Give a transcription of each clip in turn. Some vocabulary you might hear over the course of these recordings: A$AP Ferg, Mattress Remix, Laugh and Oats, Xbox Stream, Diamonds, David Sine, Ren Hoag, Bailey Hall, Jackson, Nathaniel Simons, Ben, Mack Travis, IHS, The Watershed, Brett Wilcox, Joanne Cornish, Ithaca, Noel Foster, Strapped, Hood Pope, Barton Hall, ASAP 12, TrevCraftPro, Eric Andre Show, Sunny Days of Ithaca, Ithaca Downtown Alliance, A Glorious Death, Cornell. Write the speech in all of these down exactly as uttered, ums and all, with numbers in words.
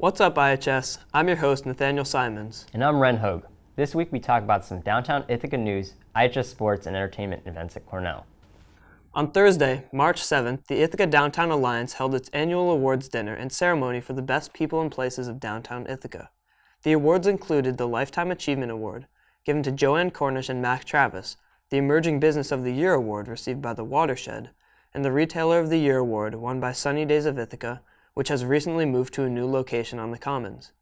What's up, I H S? I'm your host, Nathaniel Simons. And I'm Ren Hoag. This week we talk about some downtown Ithaca news, I H S sports, and entertainment events at Cornell. On Thursday, March seventh, the Ithaca Downtown Alliance held its annual awards dinner and ceremony for the best people and places of downtown Ithaca. The awards included the Lifetime Achievement Award, given to Joanne Cornish and Mack Travis, the Emerging Business of the Year Award received by The Watershed, and the Retailer of the Year Award won by Sunny Days of Ithaca, which has recently moved to a new location on the Commons.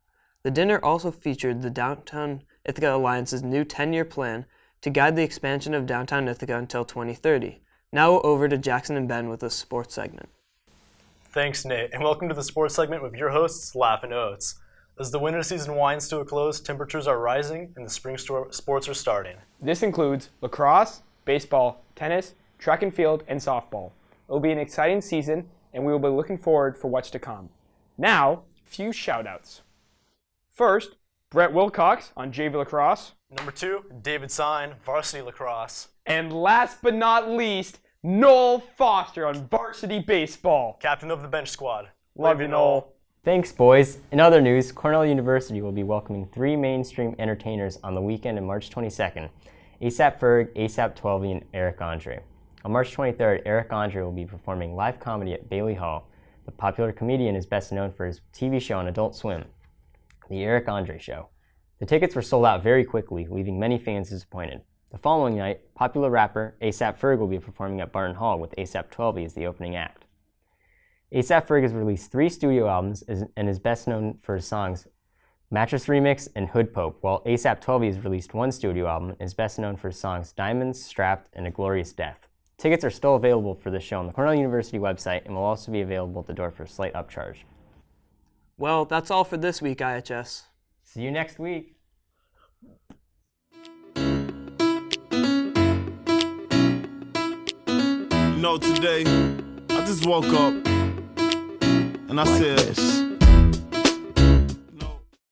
The dinner also featured the Downtown Ithaca Alliance's new ten-year plan to guide the expansion of downtown Ithaca until twenty thirty. Now over to Jackson and Ben with the sports segment. Thanks, Nate, and welcome to the sports segment with your hosts, Laugh and Oats. As the winter season winds to a close, temperatures are rising and the spring sports are starting. This includes lacrosse, baseball, tennis, track and field, and softball. It will be an exciting season, and we will be looking forward for what's to come. Now, a few shout-outs. First, Brett Wilcox on J V Lacrosse. Number two, David Sine, Varsity Lacrosse. And last but not least, Noel Foster on Varsity Baseball. Captain of the bench squad. Love you, Noel. Thanks, boys. In other news, Cornell University will be welcoming three mainstream entertainers on the weekend of March twenty-second, A$AP Ferg, A$AP Twelvyy, and Eric Andre. On March twenty-third, Eric Andre will be performing live comedy at Bailey Hall. The popular comedian is best known for his T V show on Adult Swim, The Eric Andre Show. The tickets were sold out very quickly, leaving many fans disappointed. The following night, popular rapper A$AP Ferg will be performing at Barton Hall with A$AP Twelvyy as the opening act. A$AP Ferg has released three studio albums and is best known for his songs Mattress Remix and Hood Pope, while A$AP Twelvyy has released one studio album and is best known for his songs Diamonds, Strapped, and A Glorious Death. Tickets are still available for the show on the Cornell University website and will also be available at the door for a slight upcharge. Well, that's all for this week, I H S. See you next week. You know, today, I just woke up and I said...